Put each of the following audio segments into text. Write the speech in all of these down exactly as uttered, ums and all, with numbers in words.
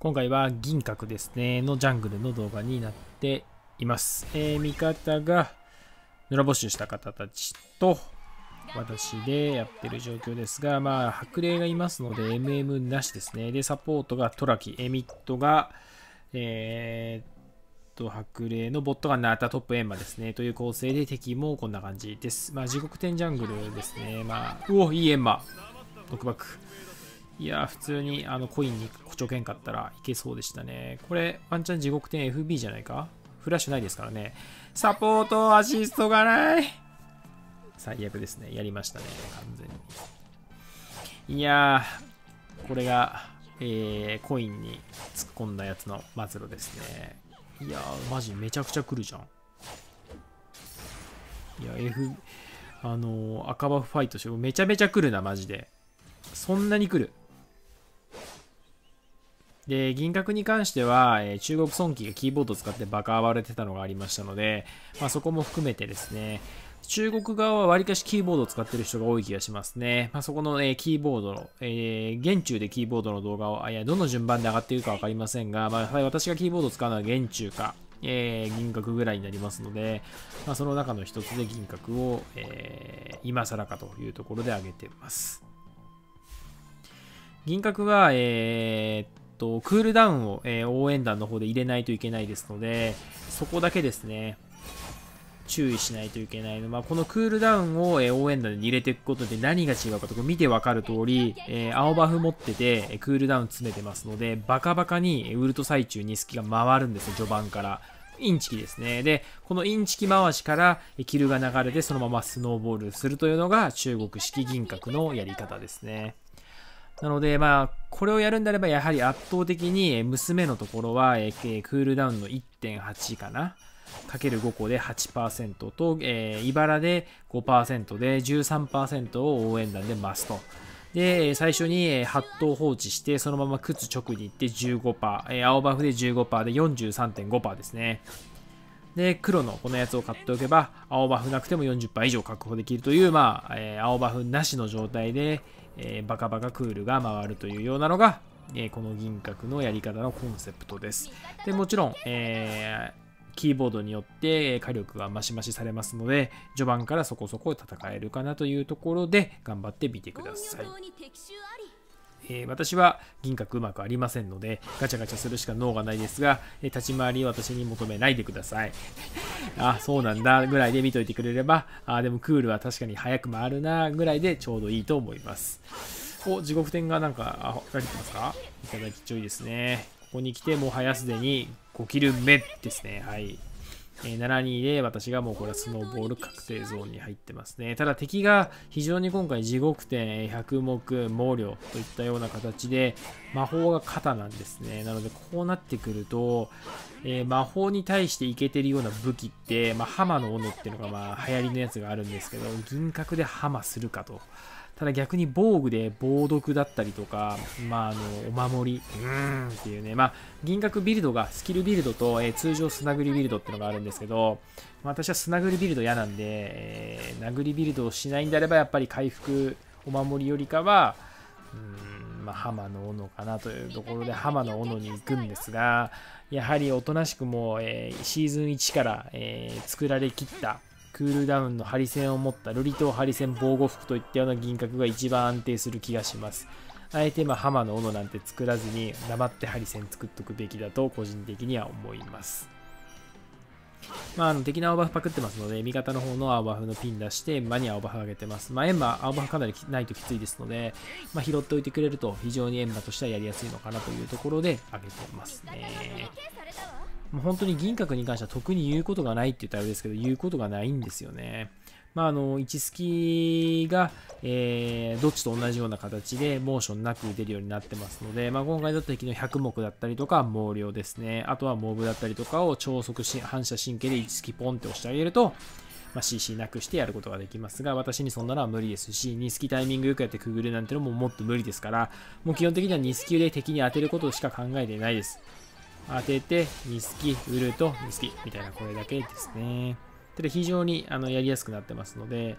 今回は銀閣ですね、のジャングルの動画になっています。えー、味方が野良募集した方たちと私でやってる状況ですが、まあ、白霊がいますので エムエム なしですね。で、サポートがトラキ、エミットが、えー、白霊のボットがナータトップエンマですねという構成で、敵もこんな感じです。まあ地獄天ジャングルですね。まあうお、いいエンマ毒爆。いやー、普通にあのコインに誇張券買ったらいけそうでしたね。これワンチャン地獄天 エフビー じゃないか。フラッシュないですからね。サポートアシストがない、最悪ですね。やりましたね、完全に。いやー、これが、えー、コインに突っ込んだやつの末路ですね。いやー、マジめちゃくちゃ来るじゃん。いや、F、あのー、赤バフファイトして、めちゃめちゃ来るな、マジで。そんなに来る。で、銀閣に関しては、えー、中国孫騎がキーボードを使ってバカ暴れてたのがありましたので、まあ、そこも含めてですね、中国側はわりかしキーボードを使ってる人が多い気がしますね。まあ、そこの、えー、キーボードの、えー、現中でキーボードの動画を、いや、どの順番で上がっているか分かりませんが、まあ、私がキーボードを使うのは現中か、えー、銀閣ぐらいになりますので、まあ、その中の一つで銀閣を、えー、今更かというところで上げています。銀閣は、えーっと、クールダウンを、えー、応援団の方で入れないといけないですので、そこだけですね。注意しないといけないの。まあ、このクールダウンを、えー、応援団に入れていくことで何が違うかとか見て分かる通り、えー、青バフ持っててクールダウン詰めてますので、バカバカにウルト最中にスキが回るんですよ、序盤から。インチキですね。で、このインチキ回しからキルが流れて、そのままスノーボールするというのが中国式銀閣のやり方ですね。なので、まあ、これをやるんであれば、やはり圧倒的に娘のところは、えー、クールダウンの いってんはち かな。×ご 個で はちパーセント と、えー、茨で ごパーセント で じゅうさんパーセント を応援団で増すと。で、最初にはち頭放置して、そのまま靴直に行って じゅうごパーセント、えー、青バフで じゅうごパーセント で よんじゅうさんてんごパーセント ですね。で、黒のこのやつを買っておけば、青バフなくても よんじゅっパーセント 以上確保できるという、まあ、えー、青バフなしの状態で、えー、バカバカクールが回るというようなのが、えー、この銀閣のやり方のコンセプトです。で、もちろん、えーキーボードによって火力が増し増しされますので、序盤からそこそこ戦えるかなというところで頑張ってみてください。えー、私は銀閣うまくありませんので、ガチャガチャするしか能がないですが、えー、立ち回り私に求めないでください。あ、そうなんだぐらいで見といてくれれば、あ、でもクールは確かに早く回るなぐらいでちょうどいいと思います。お、地獄天がなんか、あ、書いてますか？いただきちょいですね。ここに来てもう早すでにごキル目ですね。はい。えー、ななたいに で私がもうこれはスノーボール確定ゾーンに入ってますね。ただ敵が非常に今回地獄天、百目、毛量といったような形で魔法が肩なんですね。なのでこうなってくると、えー、魔法に対していけてるような武器って、まあ、浜の斧っていうのがまあ流行りのやつがあるんですけど、銀閣で浜するかと。ただ逆に防具で防毒だったりとか、まあ、あのお守りうーんっていうね、まあ、銀閣ビルドがスキルビルドと、えー、通常砂繰りビルドっていうのがあるんですけど、私は砂繰りビルド嫌なんで、えー、殴りビルドをしないんであればやっぱり回復お守りよりかはうーん、まあ、浜の斧かなというところで浜の斧に行くんですが、やはりおとなしくもう、えー、シーズンいちから、えー、作られきったクールダウンのハリセンを持ったルリ島ハリセン防護服といったような銀閣が一番安定する気がします。あえてまあ浜の斧なんて作らずに黙ってハリセン作っとくべきだと個人的には思います。まあ、あの敵の青バフパクってますので、味方の方の青バフのピン出してエンマに青バフ上げてます。まあ、エンマ青バフかなりないときついですので、まあ、拾っておいてくれると非常にエンマとしてはやりやすいのかなというところで上げてますね。もう本当に銀閣に関しては特に言うことがないって言ったらあれですけど、言うことがないんですよね。まあ、あのいちスキが、えー、どっちと同じような形でモーションなく出るようになってますので、まあ、今回だと敵のひゃく目だったりとか毛量ですね、あとはモブだったりとかを超速反射神経でいちスキポンって押してあげると、まあ、シーシー なくしてやることができますが、私にそんなのは無理ですし、にスキタイミングよくやってくぐるなんてのももっと無理ですから、もう基本的にはにスキで敵に当てることしか考えていないです。当てて、にスキ、ウルとにスキみたいなこれだけですね。ただ非常にあのやりやすくなってますので、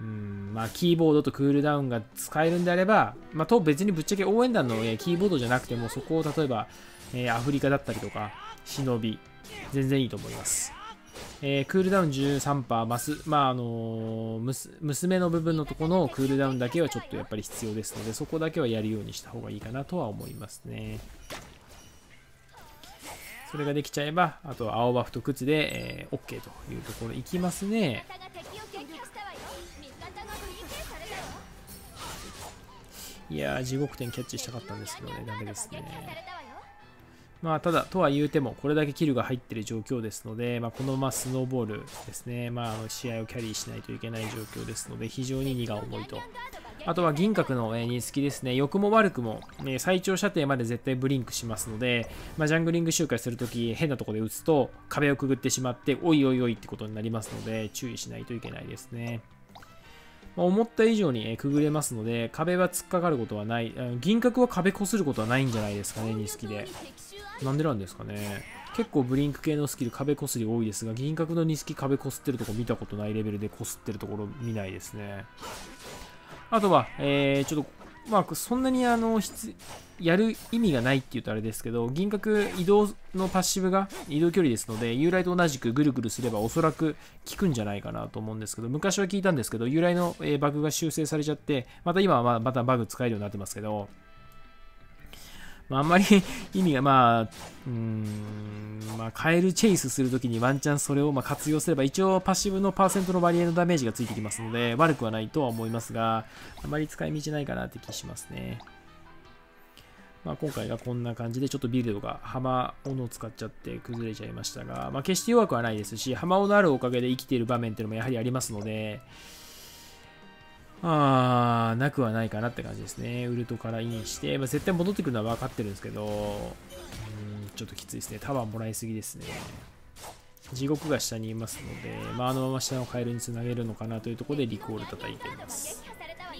うんまあ、キーボードとクールダウンが使えるんであれば、まあ、と別にぶっちゃけ応援団の、えー、キーボードじゃなくても、そこを例えば、えー、アフリカだったりとか、忍び、全然いいと思います。えー、クールダウン じゅうさんパーセント、マス、まああのー、むす娘の部分のとこのクールダウンだけはちょっとやっぱり必要ですので、そこだけはやるようにした方がいいかなとは思いますね。それができちゃえば、あとは青バフと靴で、えー、OK というところいきますね。いやー、地獄点キャッチしたかったんですけどね、ダメですね。まあ、ただ、とは言うても、これだけキルが入っている状況ですので、まあ、このままスノーボールですね、まあ、試合をキャリーしないといけない状況ですので、非常に荷が重いと。あとは銀閣のニスキですね、欲も悪くも、ね、最長射程まで絶対ブリンクしますので、まあ、ジャングリング周回するとき、変なところで撃つと、壁をくぐってしまって、おいおいおいってことになりますので、注意しないといけないですね。思った以上にくぐれますので、壁は突っかかることはない、銀閣は壁こすることはないんじゃないですかね、ニスキで。なんでなんですかね。結構ブリンク系のスキル、壁こすり多いですが、銀閣のニスキ、壁こすってるとこ見たことないレベルでこすってるところ見ないですね。あとは、えー、ちょっと、まあ、そんなにあのやる意味がないって言うとあれですけど、銀閣移動のパッシブが移動距離ですので、由来と同じくぐるぐるすればおそらく効くんじゃないかなと思うんですけど、昔は聞いたんですけど、由来のバグが修正されちゃって、また今はまたバグ使えるようになってますけど、まあ、あんまり意味が、まあ、うーん、まあ、カエルチェイスするときにワンチャンそれをまあ活用すれば、一応パッシブのパーセントの割合のダメージがついてきますので、悪くはないとは思いますが、あまり使い道ないかなって気しますね。まあ、今回がこんな感じで、ちょっとビルドが浜斧を使っちゃって崩れちゃいましたが、まあ、決して弱くはないですし、浜斧あるおかげで生きている場面っていうのもやはりありますので、あーなくはないかなって感じですね。ウルトからインして、まあ、絶対戻ってくるのは分かってるんですけど、うーんちょっときついですね。タワーもらいすぎですね。地獄が下にいますので、まあ、あのまま下のカエルにつなげるのかなというところでリコール叩いています。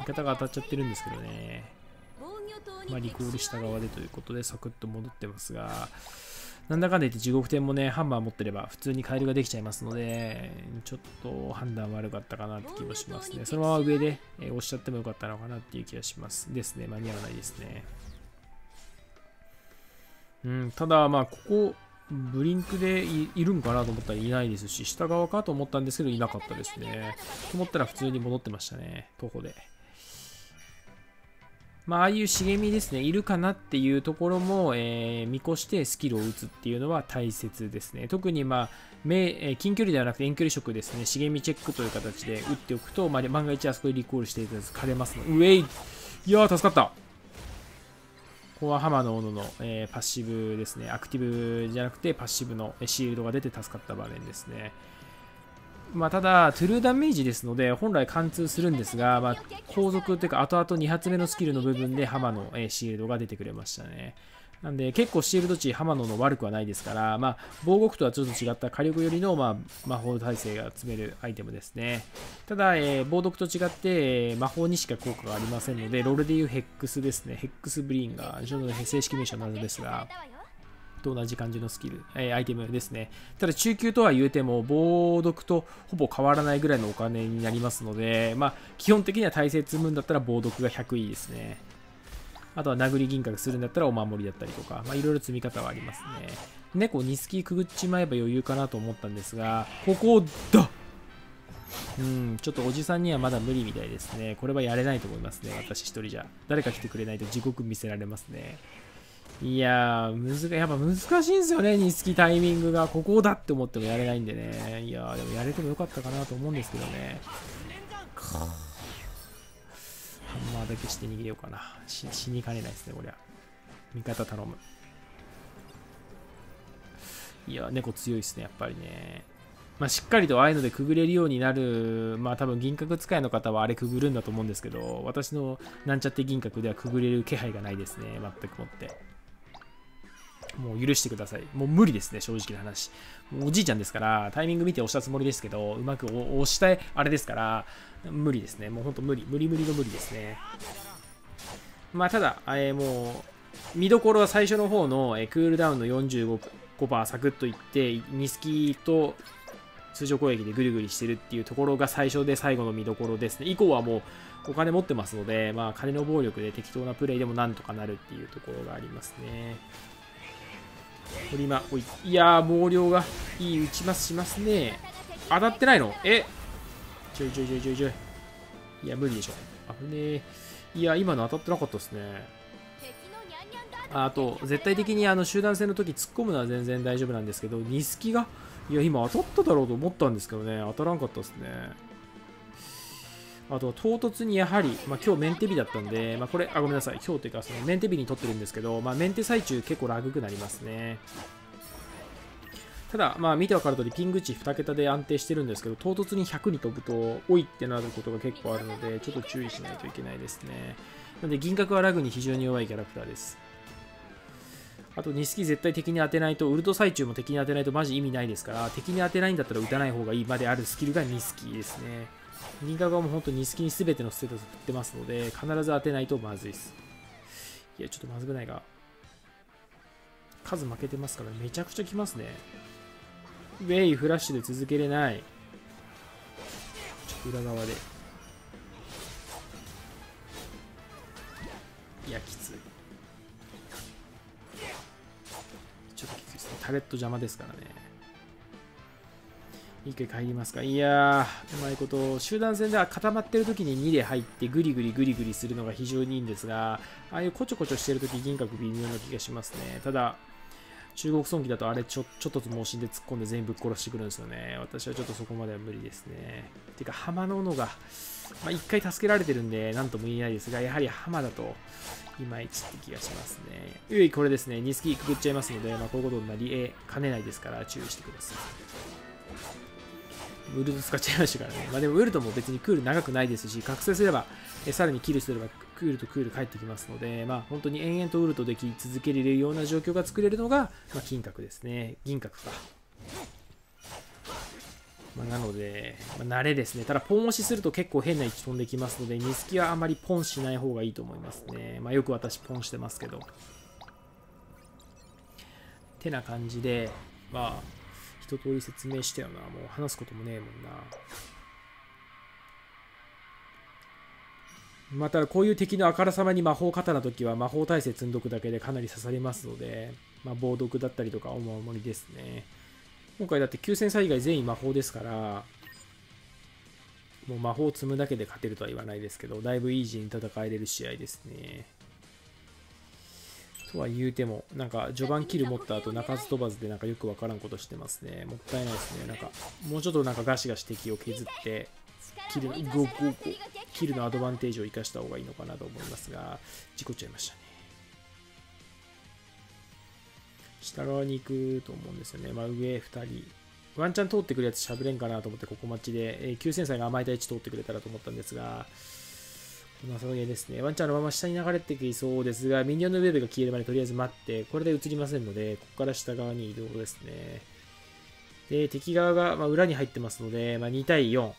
味方が当たっちゃってるんですけどね、まあ、リコール下側でということでサクッと戻ってますが、なんだかんだ言って地獄点もね、ハンマー持ってれば普通にカエルができちゃいますので、ちょっと判断悪かったかなって気もしますね。そのまま上で押しちゃってもよかったのかなっていう気がします。ですね、間に合わないですね。うん、ただ、まあ、ここ、ブリンクで い, いるんかなと思ったらいないですし、下側かと思ったんですけど、いなかったですね。と思ったら普通に戻ってましたね、徒歩で。まあ、ああいう茂みですね、いるかなっていうところも、えー、見越してスキルを打つっていうのは大切ですね。特に、まあめ、近距離ではなくて遠距離食ですね、茂みチェックという形で打っておくと、まあ、万が一あそこでリコールしていただかれますので、うえい、いやー、助かった。ここは浜の斧の、えー、パッシブですね、アクティブじゃなくてパッシブのシールドが出て助かった場面ですね。まあただ、トゥルーダメージですので、本来貫通するんですが、まあ、後続というか、後々に発目のスキルの部分で、浜のシールドが出てくれましたね。なんで、結構シールド値、浜野の悪くはないですから、まあ、防護服とはちょっと違った火力よりの、まあ、魔法耐性が詰めるアイテムですね。ただ、えー、防毒と違って、魔法にしか効果がありませんので、ロールでいうヘックスですね。ヘックスブリーンが、正式名称なのですが、と同じ感じのスキル、えー、アイテムですね。ただ中級とは言うても防毒とほぼ変わらないぐらいのお金になりますので、まあ、基本的には耐性積むんだったら防毒がひゃくいいですね。あとは殴り銀閣するんだったらお守りだったりとか、まあ、いろいろ積み方はありますね。猫にスキーくぐっちまえば余裕かなと思ったんですが、ここだうんちょっとおじさんにはまだ無理みたいですね。これはやれないと思いますね。私一人じゃ誰か来てくれないと地獄見せられますね。いやー、むずかやっぱ難しいんですよね、ニスキタイミングが。ここだって思ってもやれないんでね。いやー、でもやれてもよかったかなと思うんですけどね。ハンマーだけして逃げようかな。し死にかねないですね、こりゃ。味方頼む。いやー、猫強いですね、やっぱりね。まあ、しっかりとああいうのでくぐれるようになる、まあ多分銀閣使いの方はあれくぐるんだと思うんですけど、私のなんちゃって銀閣ではくぐれる気配がないですね、全くもって。もう許してください。もう無理ですね、正直な話。もうおじいちゃんですから、タイミング見て押したつもりですけど、うまく押したい、あれですから、無理ですね。もうほんと無理、無理無理の無理ですね。まあ、ただ、えー、もう、見どころは最初の方の、えー、クールダウンのよんじゅうごパーセントサクッといって、ニスキと、通常攻撃でぐるぐるしてるっていうところが最初で最後の見どころですね。以降はもうお金持ってますので、まあ、金の暴力で適当なプレイでもなんとかなるっていうところがありますね。これ今、おい、いやー、毛量がいい打ちますしますね。当たってないの？え？ちょいちょいちょいちょいちょい。いや、無理でしょ。危ねえ。いや、今の当たってなかったですね。あと、絶対的にあの集団戦の時突っ込むのは全然大丈夫なんですけど、ニスキが、いや、今当たっただろうと思ったんですけどね、当たらんかったですね。あと、唐突にやはり、まあ、今日メンテ日だったんで、まあ、これ、あ、ごめんなさい、今日というか、そのメンテ日に撮ってるんですけど、まあ、メンテ最中結構ラグくなりますね。ただ、まあ、見て分かる通り、ピング値にけたで安定してるんですけど、唐突にひゃくに飛ぶと、おいってなることが結構あるので、ちょっと注意しないといけないですね。なので、銀閣はラグに非常に弱いキャラクターです。あと、ニスキ絶対敵に当てないと、ウルト最中も敵に当てないとマジ意味ないですから、敵に当てないんだったら打たない方がいいまであるスキルがニスキですね。銀閣はもう本当にニスキに全てのステータス振ってますので、必ず当てないとまずいです。いや、ちょっとまずくないが。数負けてますから、めちゃくちゃきますね。ウェイ、フラッシュで続けれない。ちょっと裏側で。いや、きつい。ちょっときついですね。タレット邪魔ですからね。いっかい帰りますか。いやー、うまいこと、集団戦では固まってる時ににで入って、ぐりぐりぐりぐりするのが非常にいいんですが、ああいうこちょこちょしてる時、銀閣微妙な気がしますね。ただ、中国損機だとあれちょ、ちょっと猛進で突っ込んで全員ぶっ殺してくるんですよね。私はちょっとそこまでは無理ですね。てか、浜の斧が、まあ、いっかい助けられてるんで、なんとも言えないですが、やはり浜だと、いまいちって気がしますね。うい、これですね、ニスキくぐっちゃいますので、まあ、こういうことになりかねないですから、注意してください。ウルト使っちゃいましたからね。まあ、でもウルトも別にクール長くないですし、覚醒すれば、えさらにキルすれば、クールとクール返ってきますので、まあ、本当に延々とウルトでき続けれるような状況が作れるのが、まあ、金閣ですね。銀閣か。まあ、なので、まあ、慣れですね。ただ、ポン押しすると結構変な位置飛んできますので、ニスキはあまりポンしない方がいいと思いますね。まあ、よく私、ポンしてますけど。てな感じで、まあ、一通り説明したよな。もう話すこともねえもんな。またこういう敵のあからさまに魔法を刀の時は魔法耐性積んどくだけでかなり刺されますので、まあ、防毒だったりとかお守りですね。今回だってきゅうせん差以外全員魔法ですから、もう魔法を積むだけで勝てるとは言わないですけど、だいぶイージーに戦えれる試合ですね。とは言うても、なんか序盤キル持った後鳴かず飛ばずでなんかよくわからんことしてますね。もったいないですね。なんかもうちょっとなんかガシガシ敵を削ってキルのゴーゴーゴーキルのアドバンテージを生かした方がいいのかなと思いますが、事故っちゃいましたね。下側に行くと思うんですよね。まあ、上ふたりワンチャン通ってくるやつしゃべれんかなと思って、ここ待ちできゅうせん歳が甘えた位置通ってくれたらと思ったんですが、まあ、そのゲーですね。ワンちゃんのまま下に流れてきそうですが、ミニオンのウェブが消えるまでとりあえず待って、これで映りませんので、ここから下側に移動ですね。で、敵側が、まあ、裏に入ってますので、まあ、にたいよ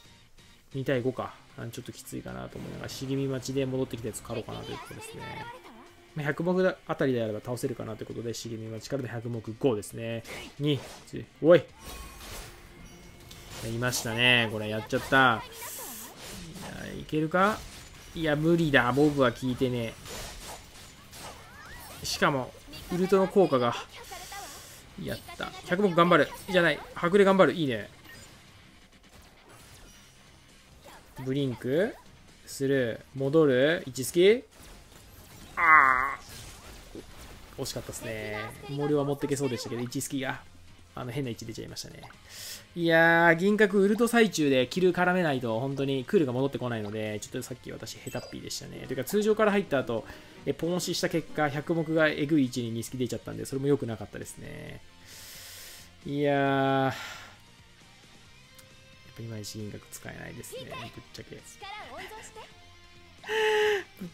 ん、にたいごか。ちょっときついかなと思いながら、茂み待ちで戻ってきたやつ狩ろうかなということですね。まあ、ひゃく目あたりであれば倒せるかなということで、茂み待ちからのひゃく目ごですね。に、おい！やりましたね。これやっちゃった。いや、いけるか？いや、無理だ。モブは効いてねえ。しかも、ウルトの効果が。やった。ひゃく目頑張る。じゃない。白麗頑張る。いいね。ブリンクする。戻る。いちスキあー。惜しかったですね。毛量は持ってけそうでしたけど、いちスキが。あの変な位置出ちゃいましたね。いやー、銀閣ウルト最中でキル絡めないと本当にクールが戻ってこないので、ちょっとさっき私ヘタッピーでしたね。というか、通常から入った後、えポン押しした結果、ひゃく目がえぐい位置ににスキ出ちゃったんで、それも良くなかったですね。いやー、やっぱいまいち銀閣使えないですね、ぶっちゃけ。ぶっ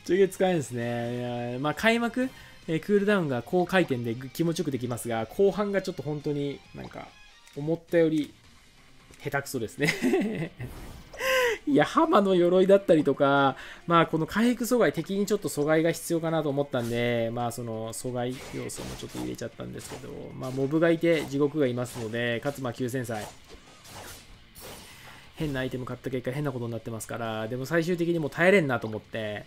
ちゃけ使えないですね。いや、まあ、開幕えクールダウンが高回転で気持ちよくできますが、後半がちょっと本当になんか思ったより下手くそですね。いや、浜の鎧だったりとか、まあ、この回復阻害、敵にちょっと阻害が必要かなと思ったんで、まあ、その阻害要素もちょっと入れちゃったんですけど、まあ、モブがいて地獄がいますので、かつまあきゅうせん歳変なアイテム買った結果変なことになってますから、でも最終的にもう耐えれんなと思って、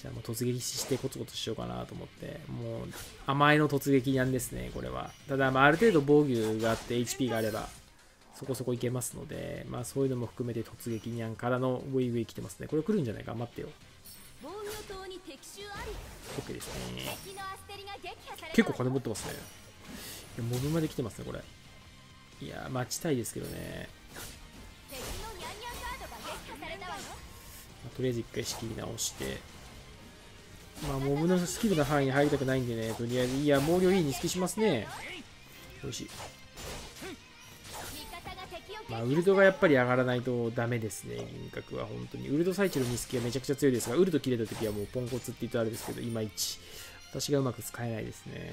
じゃあもう突撃してコツコツしようかなと思って、もう甘えの突撃なんですねこれは。ただまあある程度防御があって エイチピー があればそこそこいけますので、まあそういうのも含めて突撃にゃんからのウェイウェイ来てますね。これ来るんじゃないか、待ってよ。 OK ですね。結構金持ってますね。いやモブまで来てますねこれ。いやー待ちたいですけどね。とりあえず一回仕切り直して、まあモブのスキルの範囲に入りたくないんでね、とりあえずいや毛量いいに付きしますね。おいしい。まあ、ウルドがやっぱり上がらないとダメですね、銀閣は本当に。ウルド最中のニスキはめちゃくちゃ強いですが、ウルド切れたときはもうポンコツって言ったらあれですけど、いまいち。私がうまく使えないですね。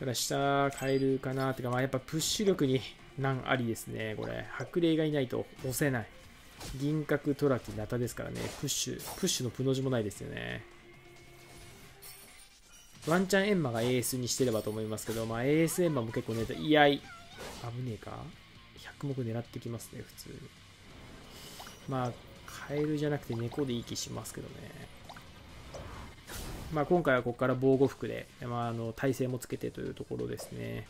ただ下変えるかなってか、まあ、やっぱプッシュ力に難ありですね、これ。白霊がいないと押せない。銀閣、トラキ、ナタですからね、プッシュ、プッシュのプの字もないですよね。ワンチャンエンマが エーエス にしてればと思いますけど、まあ、エーエス エンマも結構ね、いやい。危ねえかひゃく目狙ってきますね普通。まあカエルじゃなくて猫でいい気しますけどね。まあ今回はここから防護服で、まあ、あの耐性もつけてというところですね。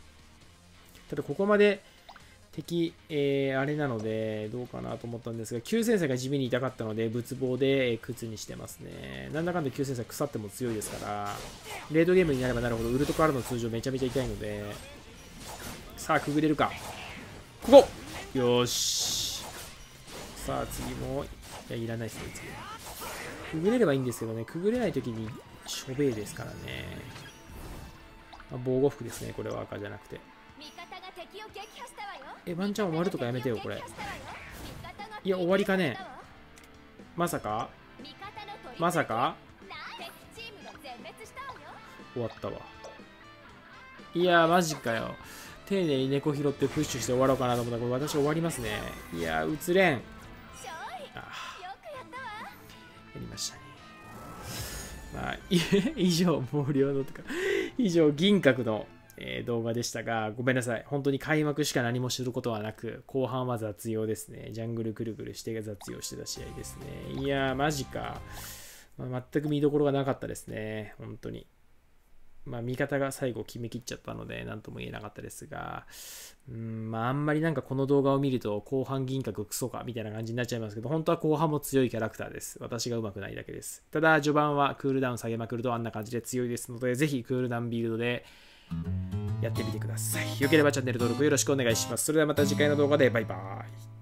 ただここまで敵、えー、あれなのでどうかなと思ったんですが、急戦車が地味に痛かったので仏棒で靴にしてますね。なんだかんだ急戦車腐っても強いですから、レードゲームになればなるほどウルトからの通常めちゃめちゃ痛いので。さあくぐれるか、ここよし。さあ次もいやいらないですね、次くぐれればいいんですけどね、くぐれないときにしょべえですからね、まあ、防護服ですねこれは、赤じゃなくて。えワンチャン終わるとかやめてよこれ。いや終わりかね、まさかまさか終わったわ。いやーマジかよ。丁寧に猫拾ってプッシュして終わろうかなと思ったら、これ私終わりますね。いやー、映れん。ああやりましたね。まあ、以上、毛量のとか、以上、銀閣の、えー、動画でしたが、ごめんなさい。本当に開幕しか何もすることはなく、後半は雑用ですね。ジャングルくるくるして雑用してた試合ですね。いやー、マジか。まあ、全く見どころがなかったですね。本当に。まあ味方が最後決めきっちゃったので何とも言えなかったですが、うーん、まああんまりなんかこの動画を見ると後半銀閣クソかみたいな感じになっちゃいますけど、本当は後半も強いキャラクターです。私がうまくないだけです。ただ序盤はクールダウン下げまくるとあんな感じで強いですので、ぜひクールダウンビルドでやってみてください。よければチャンネル登録よろしくお願いします。それではまた次回の動画でバイバーイ。